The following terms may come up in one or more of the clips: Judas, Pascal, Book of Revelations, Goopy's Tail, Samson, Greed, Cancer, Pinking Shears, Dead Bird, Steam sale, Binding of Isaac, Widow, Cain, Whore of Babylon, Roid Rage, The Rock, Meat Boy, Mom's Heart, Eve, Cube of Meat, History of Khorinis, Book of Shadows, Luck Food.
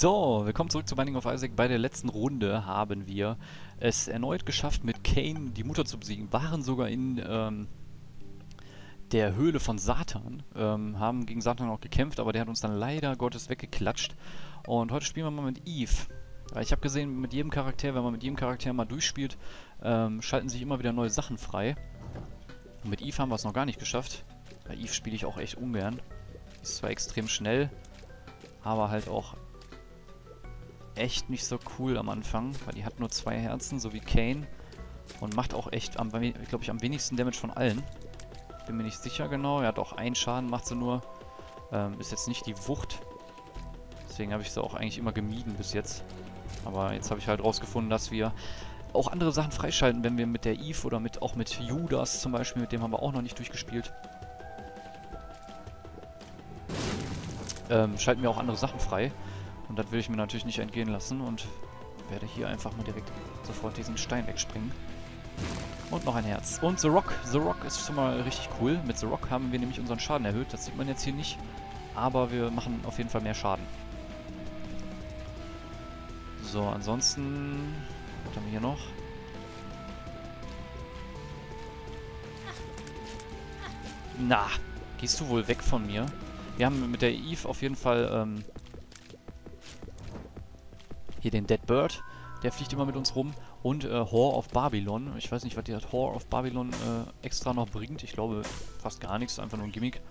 So, willkommen zurück zu Binding of Isaac. Bei der letzten Runde haben wir es erneut geschafft, mit Cain die Mutter zu besiegen. Waren sogar in der Höhle von Satan, haben gegen Satan auch gekämpft, aber der hat uns dann leider Gottes weggeklatscht. Und heute spielen wir mal mit Eve. Ich habe gesehen, mit jedem Charakter, wenn man mit jedem Charakter mal durchspielt, schalten sich immer wieder neue Sachen frei. Und mit Eve haben wir es noch gar nicht geschafft. Bei Eve spiele ich auch echt ungern. Ist zwar extrem schnell, aber halt auch echt nicht so cool am Anfang, weil die hat nur 2 Herzen, so wie Cain, und macht auch echt, glaube ich, am wenigsten Damage von allen. Bin mir nicht sicher genau. Er hat auch einen Schaden, macht sie nur. Ist jetzt nicht die Wucht. Deswegen habe ich sie auch eigentlich immer gemieden bis jetzt. Aber jetzt habe ich halt rausgefunden, dass wir auch andere Sachen freischalten, wenn wir mit der Eve oder auch mit Judas zum Beispiel, mit dem haben wir auch noch nicht durchgespielt. Schalten wir auch andere Sachen frei. Und das will ich mir natürlich nicht entgehen lassen und werde hier einfach mal direkt sofort diesen Stein wegspringen. Und noch ein Herz. Und The Rock. The Rock ist schon mal richtig cool. Mit The Rock haben wir nämlich unseren Schaden erhöht. Das sieht man jetzt hier nicht. Aber wir machen auf jeden Fall mehr Schaden. So, ansonsten... Was haben wir hier noch? Na, gehst du wohl weg von mir? Wir haben mit der Eve auf jeden Fall hier den Dead Bird. Der fliegt immer mit uns rum. Und Whore of Babylon. Ich weiß nicht, was die Whore of Babylon extra noch bringt. Ich glaube fast gar nichts. Einfach nur ein Gimmick.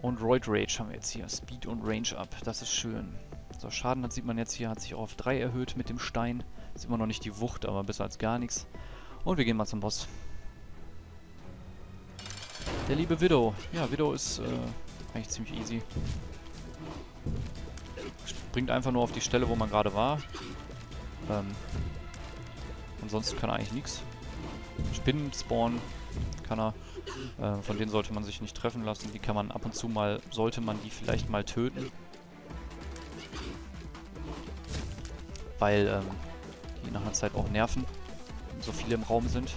Und Roid Rage haben wir jetzt hier. Speed und Range up. Das ist schön. So, Schaden, das sieht man jetzt hier. Hat sich auch auf 3 erhöht mit dem Stein. Ist immer noch nicht die Wucht, aber besser als gar nichts. Und wir gehen mal zum Boss. Der liebe Widow. Ja, Widow ist... eigentlich ziemlich easy. Springt einfach nur auf die Stelle, wo man gerade war. Ansonsten kann er eigentlich nichts. Spinnen spawnen kann er. Von denen sollte man sich nicht treffen lassen. Die kann man ab und zu mal, sollte man die vielleicht mal töten. Weil die nach einer Zeit auch nerven, wenn so viele im Raum sind.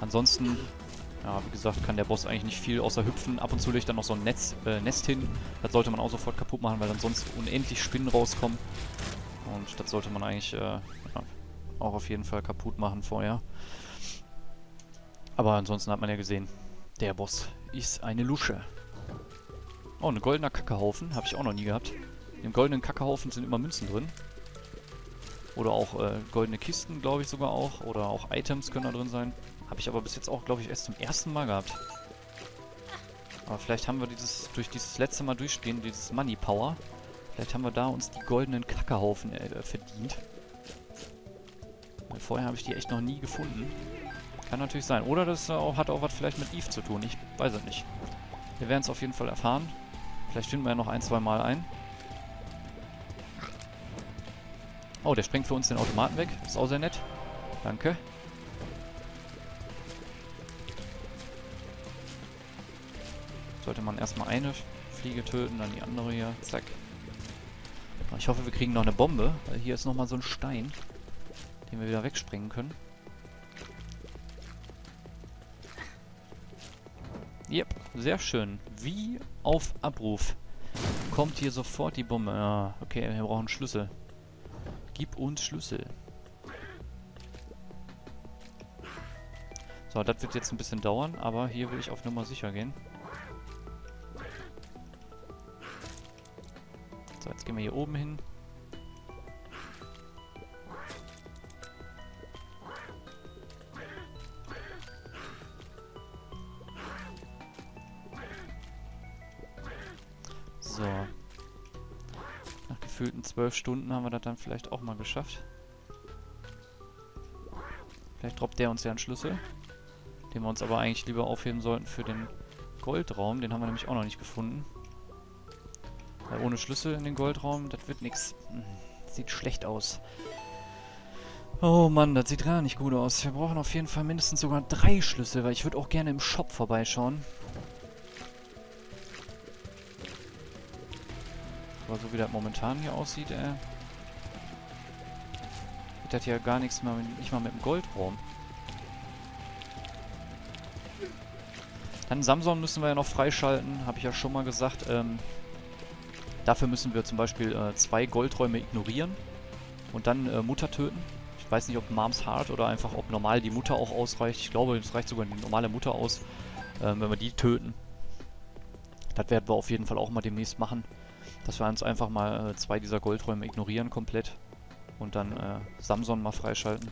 Ansonsten... Ja, wie gesagt, kann der Boss eigentlich nicht viel außer hüpfen. Ab und zu legt dann noch so ein Nest hin. Das sollte man auch sofort kaputt machen, weil dann sonst unendlich Spinnen rauskommen. Und das sollte man eigentlich auch auf jeden Fall kaputt machen vorher. Aber ansonsten hat man ja gesehen, der Boss ist eine Lusche. Oh, ein goldener Kackehaufen. Habe ich auch noch nie gehabt. Im goldenen Kackehaufen sind immer Münzen drin. Oder auch goldene Kisten, glaube ich sogar auch. Oder auch Items können da drin sein. Habe ich aber bis jetzt auch, glaube ich, erst zum ersten Mal gehabt. Aber vielleicht haben wir durch dieses letzte Mal durchspielen, dieses Money Power, vielleicht haben wir da uns die goldenen Kackehaufen verdient. Weil vorher habe ich die echt noch nie gefunden. Kann natürlich sein. Oder das hat auch was vielleicht mit Eve zu tun. Ich weiß es nicht. Wir werden es auf jeden Fall erfahren. Vielleicht finden wir ja noch 1-2 Mal ein. Oh, der sprengt für uns den Automaten weg. Ist auch sehr nett. Danke. Sollte man erstmal eine Fliege töten, dann die andere hier. Zack. Ich hoffe, wir kriegen noch eine Bombe, weil hier ist nochmal so ein Stein, den wir wieder wegsprengen können. Yep, sehr schön. Wie auf Abruf. Kommt hier sofort die Bombe. Ja, okay, wir brauchen einen Schlüssel. Gib uns Schlüssel. So, das wird jetzt ein bisschen dauern, aber hier will ich auf Nummer sicher gehen. So, jetzt gehen wir hier oben hin. So. Nach gefühlten 12 Stunden haben wir das dann vielleicht auch mal geschafft. Vielleicht droppt der uns ja einen Schlüssel. Den wir uns aber eigentlich lieber aufheben sollten für den Goldraum. Den haben wir nämlich auch noch nicht gefunden. Weil ohne Schlüssel in den Goldraum, das wird nix. Sieht schlecht aus. Oh Mann, das sieht gar nicht gut aus. Wir brauchen auf jeden Fall mindestens sogar 3 Schlüssel, weil ich würde auch gerne im Shop vorbeischauen. Aber so wie das momentan hier aussieht, geht das ja gar nichts mehr, nicht mal mit dem Goldraum. Dann Samson müssen wir ja noch freischalten, habe ich ja schon mal gesagt, Dafür müssen wir zum Beispiel 2 Goldräume ignorieren und dann Mutter töten. Ich weiß nicht, ob Mom's Heart oder einfach ob normal die Mutter auch ausreicht. Ich glaube, es reicht sogar eine normale Mutter aus, wenn wir die töten. Das werden wir auf jeden Fall auch mal demnächst machen, dass wir uns einfach mal 2 dieser Goldräume ignorieren komplett und dann Samson mal freischalten.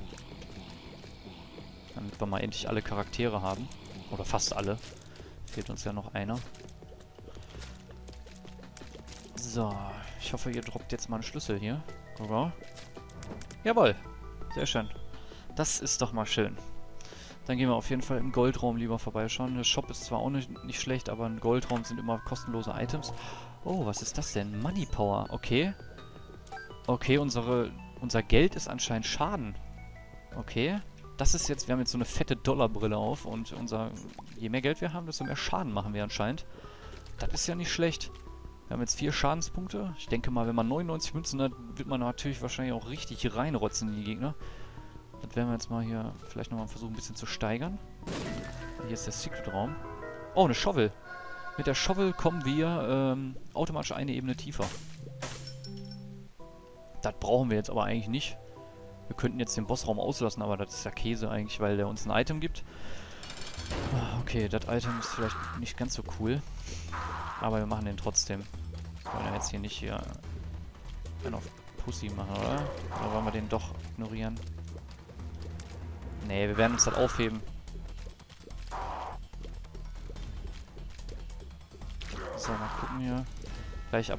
Damit wir mal endlich alle Charaktere haben. Oder fast alle. Fehlt uns ja noch einer. So, ich hoffe, ihr droppt jetzt mal einen Schlüssel hier. Oder? Jawohl, sehr schön. Das ist doch mal schön. Dann gehen wir auf jeden Fall im Goldraum lieber vorbeischauen. Der Shop ist zwar auch nicht schlecht, aber im Goldraum sind immer kostenlose Items. Oh, was ist das denn? Money Power, okay. Okay, unser Geld ist anscheinend Schaden. Okay. Das ist jetzt, wir haben jetzt so eine fette Dollarbrille auf und je mehr Geld wir haben, desto mehr Schaden machen wir anscheinend. Das ist ja nicht schlecht. Wir haben jetzt 4 Schadenspunkte. Ich denke mal, wenn man 99 Münzen hat, wird man natürlich wahrscheinlich auch richtig reinrotzen in die Gegner. Das werden wir jetzt mal hier vielleicht nochmal versuchen, ein bisschen zu steigern. Hier ist der Secret-Raum. Oh, eine Shovel. Mit der Shovel kommen wir automatisch eine Ebene tiefer. Das brauchen wir jetzt aber eigentlich nicht. Wir könnten jetzt den Bossraum auslassen, aber das ist ja Käse eigentlich, weil der uns ein Item gibt. Okay, das Item ist vielleicht nicht ganz so cool. Aber wir machen den trotzdem. Wollen wir jetzt hier nicht hier einen auf Pussy machen, oder? Oder wollen wir den doch ignorieren? Nee, wir werden uns das aufheben. So, mal gucken hier. Gleich ab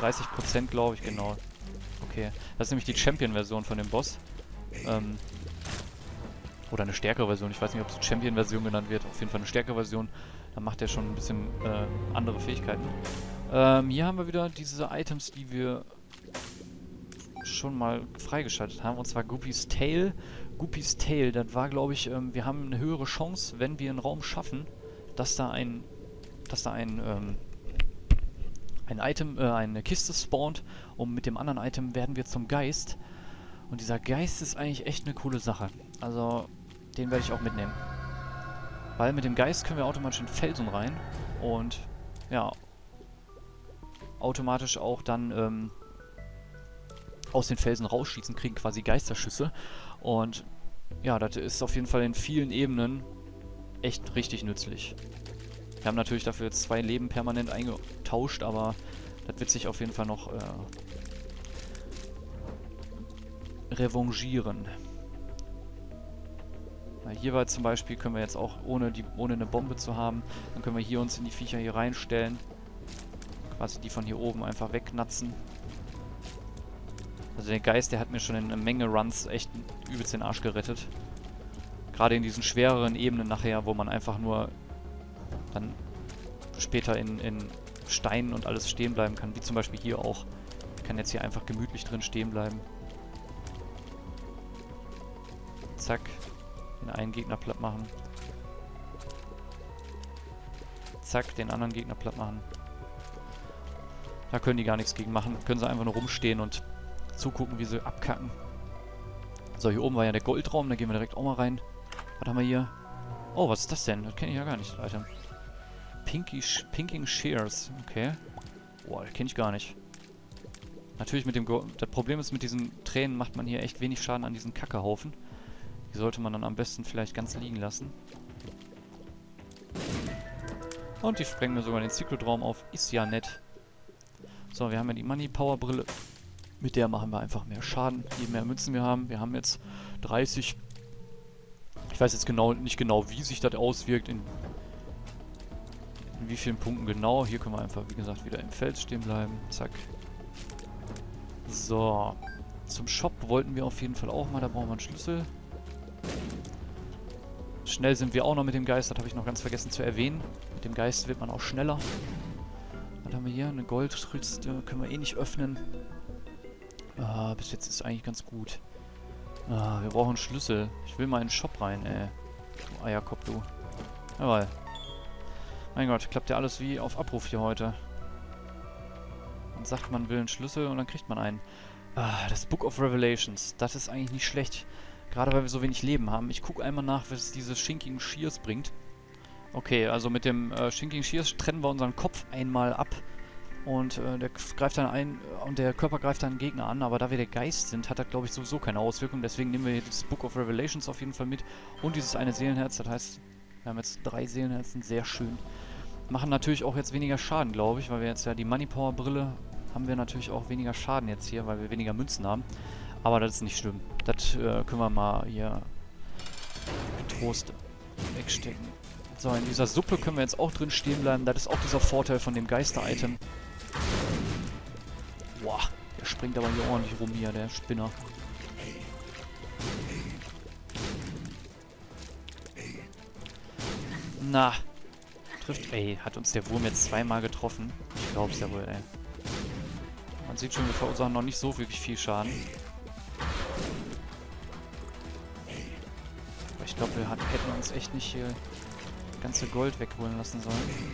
30%, glaube ich, genau. Okay, das ist nämlich die Champion-Version von dem Boss. Oder eine stärkere Version. Ich weiß nicht, ob es Champion-Version genannt wird. Auf jeden Fall eine stärkere Version. Dann macht er schon ein bisschen andere Fähigkeiten. Hier haben wir wieder diese Items, die wir schon mal freigeschaltet haben. Und zwar Goopy's Tail. Goopy's Tail, das war, glaube ich, wir haben eine höhere Chance, wenn wir einen Raum schaffen, dass da eine Kiste spawnt und mit dem anderen Item werden wir zum Geist. Und dieser Geist ist eigentlich echt eine coole Sache. Also, den werde ich auch mitnehmen. Weil mit dem Geist können wir automatisch in Felsen rein und, ja, automatisch auch dann aus den Felsen rausschießen, kriegen quasi Geisterschüsse. Und, ja, das ist auf jeden Fall in vielen Ebenen echt richtig nützlich. Wir haben natürlich dafür jetzt 2 Leben permanent eingetauscht, aber das wird sich auf jeden Fall noch revanchieren. Weil hier war zum Beispiel, können wir jetzt auch ohne eine Bombe zu haben, dann können wir hier uns in die Viecher hier reinstellen. Quasi die von hier oben einfach wegnatzen. Also der Geist, der hat mir schon in einer Menge Runs echt übelst den Arsch gerettet. Gerade in diesen schwereren Ebenen nachher, wo man einfach nur dann später in Steinen und alles stehen bleiben kann, wie zum Beispiel hier auch. Ich kann jetzt hier einfach gemütlich drin stehen bleiben. Zack, den einen Gegner platt machen. Zack, den anderen Gegner platt machen. Da können die gar nichts gegen machen, können sie einfach nur rumstehen und zugucken, wie sie abkacken. So, hier oben war ja der Goldraum, da gehen wir direkt auch mal rein. Was haben wir hier? Oh, was ist das denn? Das kenne ich ja gar nicht, Alter. Pinking Shears, okay. Boah, das kenne ich gar nicht. Natürlich mit dem das Problem ist, mit diesen Tränen macht man hier echt wenig Schaden an diesen Kackehaufen. Die sollte man dann am besten vielleicht ganz liegen lassen. Und die sprengen mir sogar den Zyklotraum auf. Ist ja nett. So, wir haben ja die Money Power Brille. Mit der machen wir einfach mehr Schaden, je mehr Münzen wir haben. Wir haben jetzt 30. Ich weiß jetzt nicht genau, wie sich das auswirkt, in wie vielen Punkten genau. Hier können wir einfach, wie gesagt, wieder im Feld stehen bleiben. Zack. So. Zum Shop wollten wir auf jeden Fall auch mal. Da brauchen wir einen Schlüssel. Schnell sind wir auch noch mit dem Geist. Das habe ich noch ganz vergessen zu erwähnen. Mit dem Geist wird man auch schneller. Was haben wir hier? Eine Goldrüste. Können wir eh nicht öffnen. Bis jetzt ist eigentlich ganz gut. Wir brauchen einen Schlüssel. Ich will mal in den Shop rein, ey. Du Eierkopf, du. Jawohl. Mein Gott, klappt ja alles wie auf Abruf hier heute. Man sagt, man will einen Schlüssel und dann kriegt man einen. Das Book of Revelations. Das ist eigentlich nicht schlecht. Gerade weil wir so wenig Leben haben. Ich gucke einmal nach, was diese Pinking Shears bringt. Okay, also mit dem Pinking Shears trennen wir unseren Kopf einmal ab. Und der greift dann ein und der Körper greift dann Gegner an, aber da wir der Geist sind, hat das glaube ich sowieso keine Auswirkung. Deswegen nehmen wir das Book of Revelations auf jeden Fall mit und dieses eine Seelenherz, das heißt, wir haben jetzt 3 Seelenherzen, sehr schön. Machen natürlich auch jetzt weniger Schaden, glaube ich, weil wir jetzt ja die Moneypower-Brille haben, wir natürlich auch weniger Schaden jetzt hier, weil wir weniger Münzen haben. Aber das ist nicht schlimm. Das können wir mal hier getrost wegstecken. So, in dieser Suppe können wir jetzt auch drin stehen bleiben. Das ist auch dieser Vorteil von dem Geister-Item. Boah, der springt aber hier ordentlich rum hier, der Spinner. Na, trifft... Ey, hat uns der Wurm jetzt 2-mal getroffen? Ich glaub's ja wohl, ey. Man sieht schon, wir verursachen noch nicht so wirklich viel Schaden. Aber ich glaube, wir hätten uns echt nicht hier das ganze Gold wegholen lassen sollen.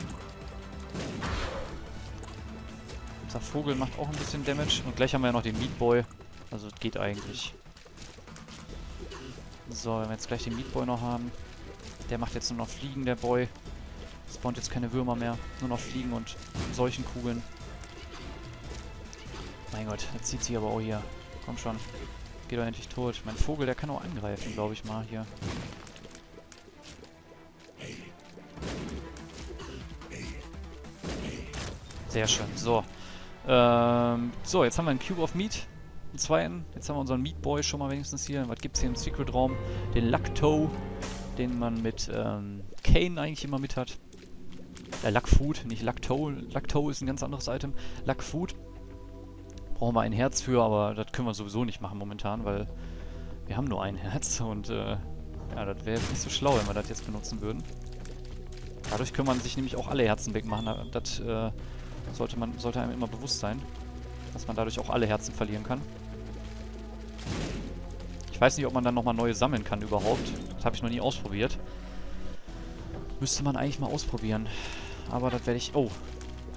Unser Vogel macht auch ein bisschen Damage. Und gleich haben wir ja noch den Meat Boy. Also das geht eigentlich. So, wenn wir jetzt gleich den Meat Boy noch haben. Der macht jetzt nur noch Fliegen, der Boy. Spawnt jetzt keine Würmer mehr. Nur noch Fliegen und solchen Kugeln. Mein Gott, jetzt zieht sie aber auch hier. Komm schon. Geh doch endlich tot. Mein Vogel, der kann auch angreifen, glaube ich mal, hier. Sehr schön. So. So, jetzt haben wir einen Cube of Meat. Einen zweiten. Jetzt haben wir unseren Meat Boy schon mal wenigstens hier. Was gibt's hier im Secret Raum? Den Luck Toe, den man mit Cain eigentlich immer mit hat. Luck Food, nicht Luck Toe. Luck Toe ist ein ganz anderes Item. Luck Food. Brauchen wir ein Herz für, aber das können wir sowieso nicht machen momentan, weil wir haben nur ein Herz und ja, das wäre jetzt nicht so schlau, wenn wir das jetzt benutzen würden. Dadurch kann man sich nämlich auch alle Herzen wegmachen. Das sollte einem immer bewusst sein, dass man dadurch auch alle Herzen verlieren kann. Ich weiß nicht, ob man dann nochmal neue sammeln kann überhaupt. Das habe ich noch nie ausprobiert. Müsste man eigentlich mal ausprobieren. Aber das werde ich... Oh,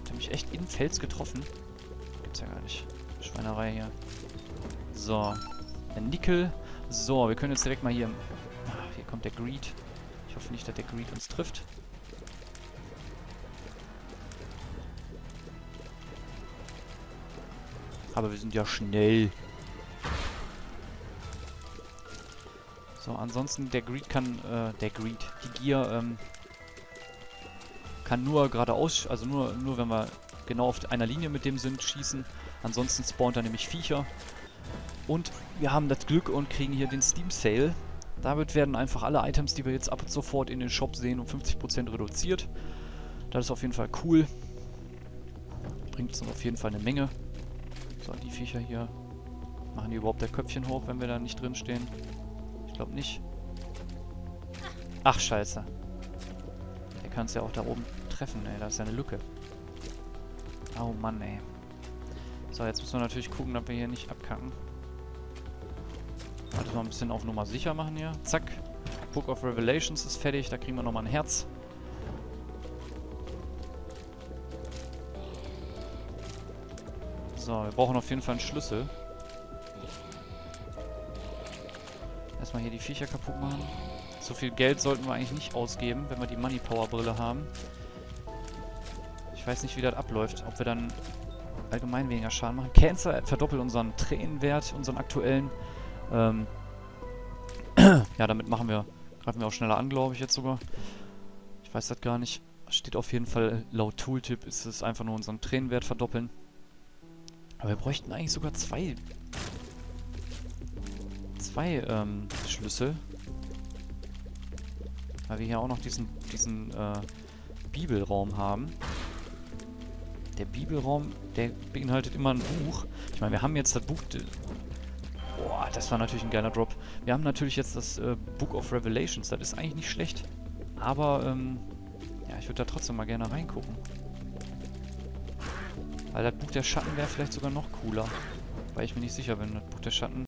ich habe mich echt in den Fels getroffen. Gibt's ja gar nicht. Schweinerei hier. So. Der Nickel. So, wir können jetzt direkt mal hier... Ach, hier kommt der Greed. Ich hoffe nicht, dass der Greed uns trifft. Aber wir sind ja schnell. So, ansonsten, der Greed kann, die Gier, kann nur geradeaus, also nur wenn wir genau auf einer Linie mit dem sind, schießen. Ansonsten spawnt er nämlich Viecher. Und wir haben das Glück und kriegen hier den Steam Sale. Damit werden einfach alle Items, die wir jetzt ab sofort in den Shop sehen, um 50% reduziert. Das ist auf jeden Fall cool. Bringt uns auf jeden Fall eine Menge. So, die Viecher hier. Machen die überhaupt der Köpfchen hoch, wenn wir da nicht drin stehen? Ich glaube nicht. Ach, scheiße. Der kann es ja auch da oben treffen, ey. Da ist ja eine Lücke. Oh Mann, ey. So, jetzt müssen wir natürlich gucken, ob wir hier nicht abkacken. Warte mal, ein bisschen auf Nummer sicher machen hier. Zack. Book of Revelations ist fertig. Da kriegen wir nochmal ein Herz. So, wir brauchen auf jeden Fall einen Schlüssel. Erstmal hier die Viecher kaputt machen. So viel Geld sollten wir eigentlich nicht ausgeben, wenn wir die Moneypower-Brille haben. Ich weiß nicht, wie das abläuft. Ob wir dann allgemein weniger Schaden machen. Cancer verdoppelt unseren Tränenwert, unseren aktuellen. Ja, damit greifen wir auch schneller an, glaube ich, jetzt sogar. Ich weiß das gar nicht. Steht auf jeden Fall, laut Tooltip ist es einfach nur unseren Tränenwert verdoppeln. Aber wir bräuchten eigentlich sogar zwei Schlüssel. Weil wir hier auch noch diesen Bibelraum haben. Der Bibelraum, der beinhaltet immer ein Buch. Ich meine, wir haben jetzt das Buch... Boah, das war natürlich ein geiler Drop. Wir haben natürlich jetzt das Book of Revelations. Das ist eigentlich nicht schlecht. Aber, ja, ich würde da trotzdem mal gerne reingucken. Weil das Buch der Schatten wäre vielleicht sogar noch cooler. Weil ich mir nicht sicher bin, das Buch der Schatten...